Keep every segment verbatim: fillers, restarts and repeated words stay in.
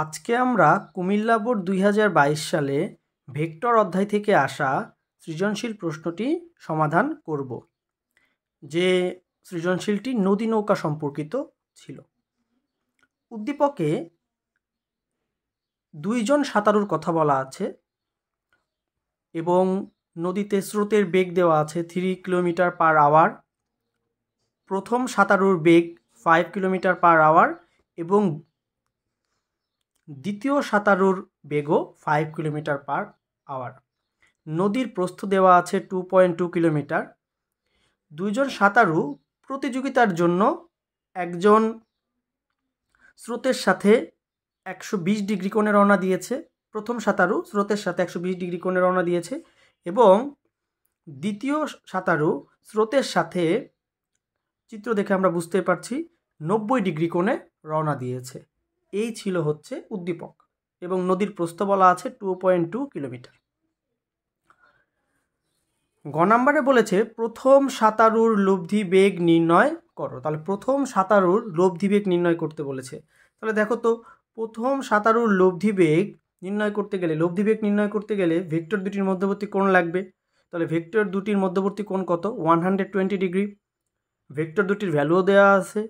আজকে আমরা কুমিল্লা বোর্ড দুই হাজার বাইশ সালে ভেক্টর অধ্যায় থেকে আসা সৃজনশীল প্রশ্নটি সমাধান করব, যে সৃজনশীলটি নদী নৌকা সম্পর্কিত ছিল। উদ্দীপকে দুইজন সাঁতারুর কথা বলা আছে এবং নদীতে স্রোতের বেগ দেওয়া আছে থ্রি কিলোমিটার পার আওয়ার। প্রথম সাঁতারুর বেগ ফাইভ কিলোমিটার পার আওয়ার এবং দ্বিতীয় সাঁতারুর বেগও ফাইভ কিলোমিটার পার আওয়ার। নদীর প্রস্থ দেওয়া আছে টু পয়েন্ট টু কিলোমিটার। দুইজন সাঁতারু প্রতিযোগিতার জন্য একজন স্রোতের সাথে একশো বিশ ডিগ্রি কোণে রওনা দিয়েছে, প্রথম সাঁতারু স্রোতের সাথে একশো বিশ ডিগ্রি কোণে রওনা দিয়েছে এবং দ্বিতীয় সাঁতারু স্রোতের সাথে, চিত্র দেখে আমরা বুঝতে পারছি, নব্বই ডিগ্রি কোণে রওনা দিয়েছে। এই ছিল হচ্ছে উদ্দীপক এবং নদীর প্রস্থ বলা আছে টু পয়েন্ট টু কিলোমিটার। গ নাম্বারে বলেছে প্রথম সাঁতারুর লব্ধি বেগ নির্ণয় করো। তাহলে প্রথম সাঁতারুর লব্ধি বেগ নির্ণয় করতে বলেছে। তাহলে দেখো তো, প্রথম সাঁতারুর লব্ধি বেগ নির্ণয় করতে গেলে লব্ধি বেগ নির্ণয় করতে গেলে ভেক্টর দুটির মধ্যবর্তী কোণ লাগবে। তাহলে ভেক্টর দুটির মধ্যবর্তী কোণ কত? One hundred twenty degree. Vector দুটির ভ্যালুও দেওয়া আছে,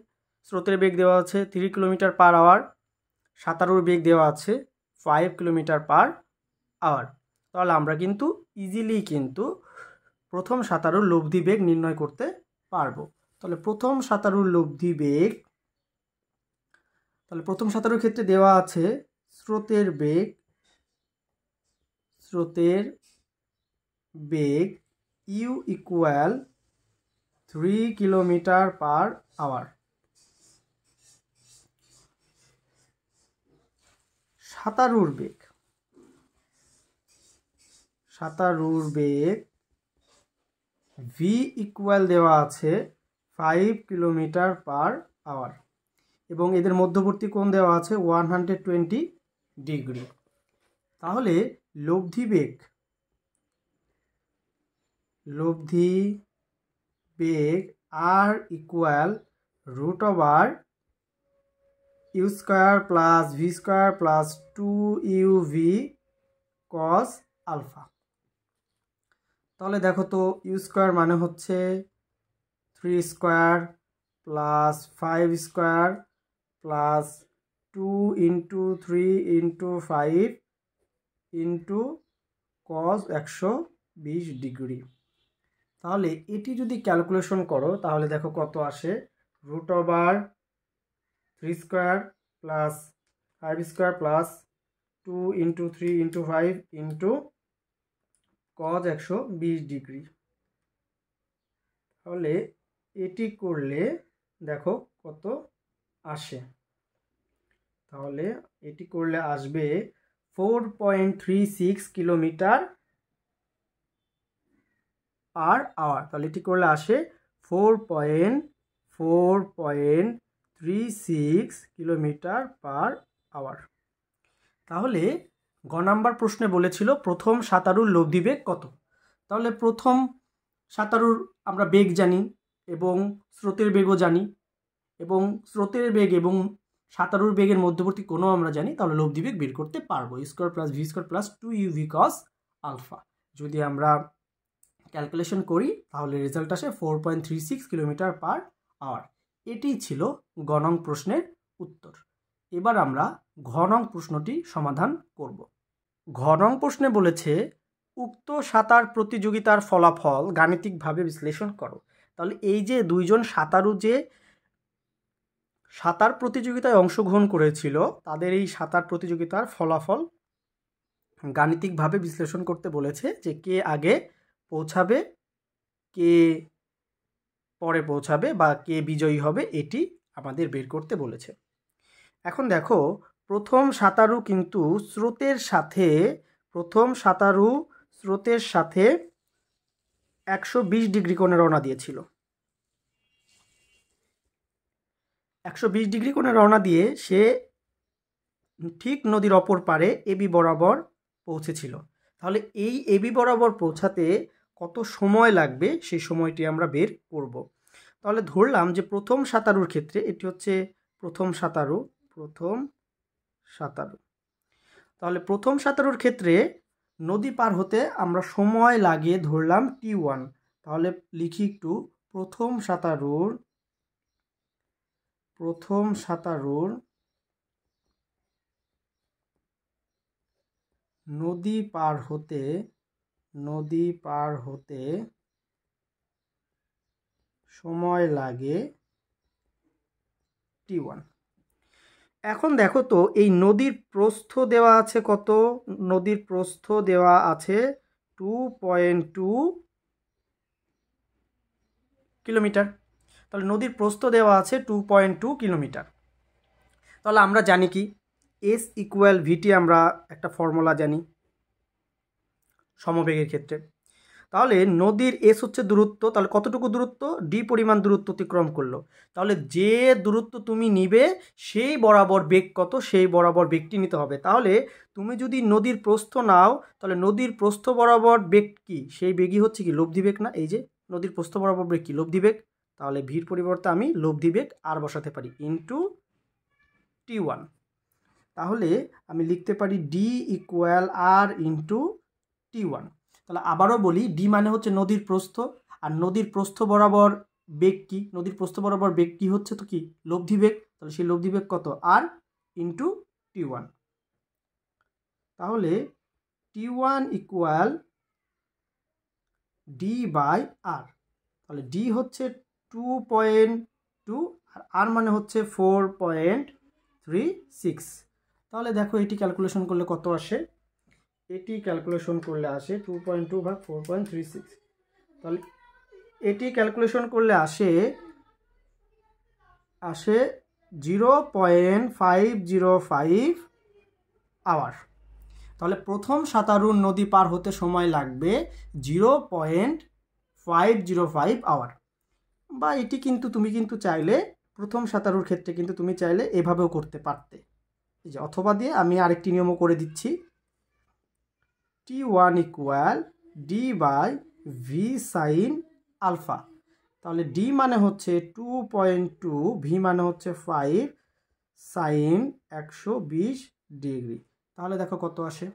স্রোতের বেগ দেওয়া আছে থ্রি কিলোমিটার পার আওয়ার, সাঁতারুর বেগ দেওয়া আছে ফাইভ কিলোমিটার পার আওয়ার। তাহলে আমরা কিন্তু ইজিলি কিন্তু প্রথম সাঁতারুর লব্ধি বেগ নির্ণয় করতে পারবো। তাহলে প্রথম সাঁতারুর লব্ধি বেগ, তাহলে প্রথম সাঁতারুর ক্ষেত্রে দেওয়া আছে স্রোতের বেগ, স্রোতের বেগ u equal three kilometre per hour. সাঁতারুর বেগ, সাঁতারুর বেগ ভি ইকুয়াল দেওয়া আছে ফাইভ কিলোমিটার পার আওয়ার এবং এদের মধ্যবর্তী কোণ দেওয়া আছে ওয়ান হান্ড্রেড টোয়েন্টি ডিগ্রি। তাহলে লব্ধি বেগ, লব্ধি বেগ R equal root over u square plus v square plus two u v cos alpha. তাহলে দেখো তো, ইউ স্কোয়ার মানে হচ্ছে three square plus five square plus two into three into five into cos একশো বিশ ডিগ্রি। তাহলে এটি যদি ক্যালকুলেশন করো তাহলে দেখো কত আসে, root over three square plus five square plus two into three into five into cos একশো বিশ ডিগ্রি। তাহলে এটি করলে দেখো কত আসে, তাহলে এটি করলে আসবে four point three six kilometre per hour. তাহলে এটি করলে আসে four point four point three six kilometre per hour. তাহলে গ নাম্বার প্রশ্নে বলেছিল প্রথম সাঁতারুর লব্ধি বেগ কত। তাহলে প্রথম সাঁতারুর আমরা বেগ জানি এবং স্রোতের বেগও জানি এবং স্রোতের বেগ এবং সাঁতারুর বেগের মধ্যবর্তী কোণও আমরা জানি। তাহলে লব্ধি বেগ বের করতে পারবো square plus v square plus two u v cos alpha. যদি আমরা ক্যালকুলেশন করি তাহলে রেজাল্ট আসে four point three six kilometre per hour. এটিই ছিল গ নং প্রশ্নের উত্তর। এবার আমরা ঘ নং প্রশ্নটি সমাধান করব। ঘ নং প্রশ্নে বলেছে উক্ত সাঁতার প্রতিযোগিতার ফলাফল গাণিতিকভাবে বিশ্লেষণ করো। তাহলে এই যে দুইজন সাঁতারু যে সাঁতার প্রতিযোগিতায় অংশগ্রহণ করেছিল তাদের এই সাঁতার প্রতিযোগিতার ফলাফল গাণিতিকভাবে বিশ্লেষণ করতে বলেছে, যে কে আগে পৌঁছাবে, কে পরে পৌঁছাবে বা কে বিজয়ী হবে এটি আমাদের বের করতে বলেছে। এখন দেখো, প্রথম সাঁতারু কিন্তু স্রোতের সাথে প্রথম সাঁতারু স্রোতের সাথে একশো বিশ ডিগ্রি কোণে রওনা দিয়েছিল। একশো বিশ ডিগ্রি কোণে রওনা দিয়ে সে ঠিক নদীর অপর পারে এবি বরাবর পৌঁছেছিল। তাহলে এই এবি বরাবর পৌঁছাতে কত সময় লাগবে সেই সময়টি আমরা বের করব। তাহলে ধরলাম যে প্রথম সাঁতারুর ক্ষেত্রে এটি হচ্ছে প্রথম সাঁতারু, প্রথম সাঁতারু। তাহলে প্রথম সাঁতারুর ক্ষেত্রে নদী পার হতে আমরা সময় লাগিয়ে ধরলাম টি ওয়ান। তাহলে লিখি একটু প্রথম সাঁতারুর প্রথম সাঁতারুর নদী পার হতে নদী পার হতে সময় লাগে টি ওয়ান। এখন দেখো তো এই নদীর প্রস্থ দেওয়া আছে কত? নদীর প্রস্থ দেওয়া আছে টু পয়েন্ট টু কিলোমিটার। তাহলে নদীর প্রস্থ দেওয়া আছে টু পয়েন্ট টু কিলোমিটার। তাহলে আমরা জানি কি এস ইকুয়াল ভিটি, আমরা একটা ফর্মুলা জানি সমবেগের ক্ষেত্রে। তাহলে নদীর এস হচ্ছে দূরত্ব, তাহলে কতটুকু দূরত্ব? ডি পরিমাণ দূরত্ব অতিক্রম করলো। তাহলে যে দূরত্ব তুমি নিবে সেই বরাবর বেগ কত, সেই বরাবর বেগটি নিতে হবে। তাহলে তুমি যদি নদীর প্রস্থ নাও, তাহলে নদীর প্রস্থ বরাবর বেগ কি? সেই বেগই হচ্ছে কি লব্ধি বেগ। না, এই যে নদীর প্রস্থ বরাবর বেগ কি? লব্ধি বেগ। তাহলে ভিড় পরিবর্তে আমি লব্ধি বেগ আর বসাতে পারি ইন্টু টি ওয়ান। তাহলে আমি লিখতে পারি d equal R into t one. তাহলে আবারও বলি, ডি মানে হচ্ছে নদীর প্রস্থ, আর নদীর প্রস্থ বরাবর বেগ কি? নদীর প্রস্থ বরাবর বেগ কি হচ্ছে তো কি লব্ধি বেগ। তাহলে সেই লব্ধি বেগ কত? R into t one. তাহলে t one equal d by R. তাহলে ডি হচ্ছে টু পয়েন্ট টু আর আর মানে হচ্ছে ফোর পয়েন্ট থ্রি সিক্স। তাহলে দেখো এটি ক্যালকুলেশন করলে কত আসে? এটি ক্যালকুলেশন করলে আসে টু পয়েন্ট টু ভাগ ফোর পয়েন্ট থ্রি সিক্স। তাহলে এটি ক্যালকুলেশন করলে আসে আসে zero point five zero five hour. তাহলে প্রথম সাঁতারুর নদী পার হতে সময় লাগবে zero point five zero five hour. বা এটি কিন্তু তুমি কিন্তু চাইলে প্রথম সাঁতারুর ক্ষেত্রে কিন্তু তুমি চাইলে এভাবেও করতে পারতে। এই যে অথবা দিয়ে আমি আরেকটি নিয়মও করে দিচ্ছি। T one equal d by v sine alpha. তাহলে ডি মানে হচ্ছে টু পয়েন্ট টু, ভি মানে হচ্ছে ফাইভ, সাইন একশো বিশ ডিগ্রি। তাহলে দেখো কত আসে?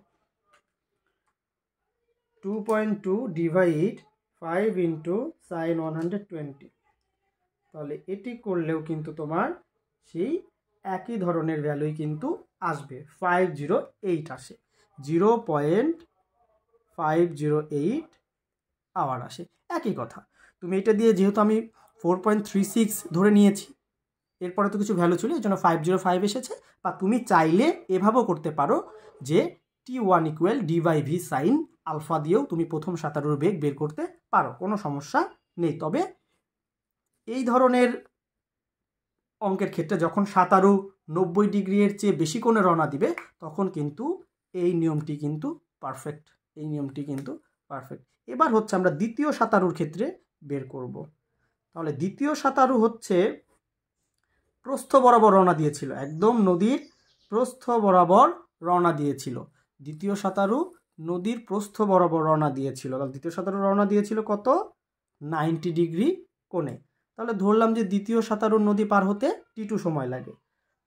Two point two divide five into sine one hundred twenty. তাহলে এটি করলেও কিন্তু তোমার সেই একই ধরনের ভ্যালুই কিন্তু আসবে, ফাইভ জিরো এইট আসে, zero point five zero eight hour আসে। একই কথা, তুমি এটা দিয়ে যেহেতু আমি ফোর পয়েন্ট থ্রি সিক্স ধরে নিয়েছি, এরপরে তো কিছু ভ্যালু ছিল, এই জন্য ফাইভ জিরো ফাইভ এসেছে। বা তুমি চাইলে এভাবেও করতে পারো যে t one equal d by v sine alpha দিয়েও তুমি প্রথম সাঁতারুর বেগ বের করতে পারো, কোনো সমস্যা নেই। তবে এই ধরনের অঙ্কের ক্ষেত্রে যখন সাঁতারু নব্বই ডিগ্রির চেয়ে বেশি কোণে রওনা দিবে তখন কিন্তু এই নিয়মটি কিন্তু পারফেক্ট, এই নিয়মটি কিন্তু পারফেক্ট। এবার হচ্ছে আমরা দ্বিতীয় সাঁতারুর ক্ষেত্রে বের করব। তাহলে দ্বিতীয় সাঁতারু হচ্ছে প্রস্থ বরাবর রওনা দিয়েছিল, একদম নদীর প্রস্থ বরাবর রওনা দিয়েছিল। দ্বিতীয় সাঁতারু নদীর প্রস্থ বরাবর রওনা দিয়েছিল। তাহলে দ্বিতীয় সাঁতারু রওনা দিয়েছিল কত? নাইনটি ডিগ্রি কোণে। তাহলে ধরলাম যে দ্বিতীয় সাঁতারুর নদী পার হতে টি টু সময় লাগে।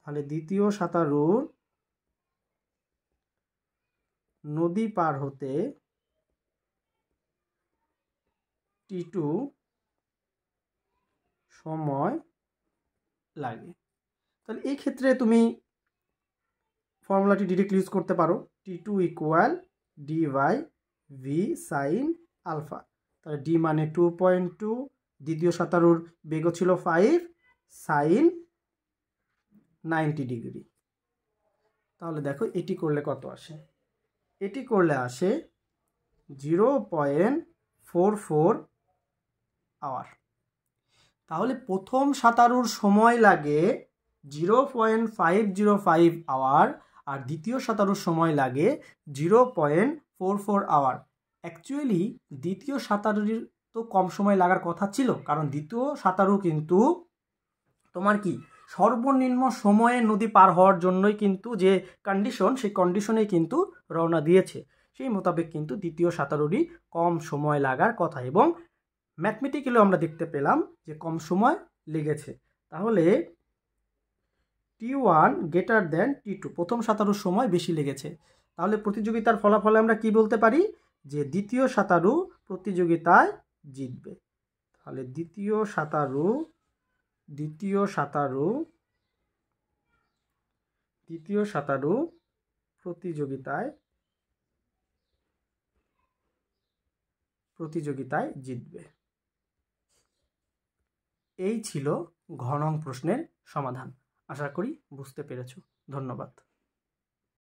তাহলে দ্বিতীয় সাঁতারুর নদী পার হতে টি টু সময় লাগে। তাহলে এই ক্ষেত্রে তুমি ফর্মুলাটি ডিরেক্ট ইউজ করতে পারো, t two equal d by v sine alpha. তাহলে ডি মানে টু পয়েন্ট টু, দ্বিতীয় সাঁতারুর বেগ ছিল ফাইভ, সাইন নাইনটি ডিগ্রি। তাহলে দেখো এটি করলে কত আসে? এটি করলে আসে zero point four four hour. তাহলে প্রথম সাঁতারুর সময় লাগে zero point five zero five hour, আর দ্বিতীয় সাঁতারুর সময় লাগে zero point four four hour. Actually দ্বিতীয় সাঁতারুর তো কম সময় লাগার কথা ছিল, কারণ দ্বিতীয় সাঁতারু কিন্তু তোমার কি সর্বনিম্ন সময়ে নদী পার হওয়ার জন্যই কিন্তু যে কন্ডিশন, সেই কন্ডিশনেই কিন্তু রওনা দিয়েছে। সেই মোতাবেক কিন্তু দ্বিতীয় সাঁতারুরই কম সময় লাগার কথা, এবং ম্যাথমেটিক্যালিও আমরা দেখতে পেলাম যে কম সময় লেগেছে। তাহলে t one greater than t two प्रथम सतारुर समय बेशी लेगेছে। তাহলে প্রতিযোগিতার ফলাফলে আমরা কি বলতে পারি যে দ্বিতীয় সাঁতারু প্রতিযোগিতায় জিতবে। তাহলে দ্বিতীয় সাঁতারু দ্বিতীয় সাঁতারু দ্বিতীয় সাঁতারু প্রতিযোগিতায় প্রতিযোগিতায় জিতবে। এই ছিল ঘ নং প্রশ্নের সমাধান। আশা করি বুঝতে পেরেছো। ধন্যবাদ।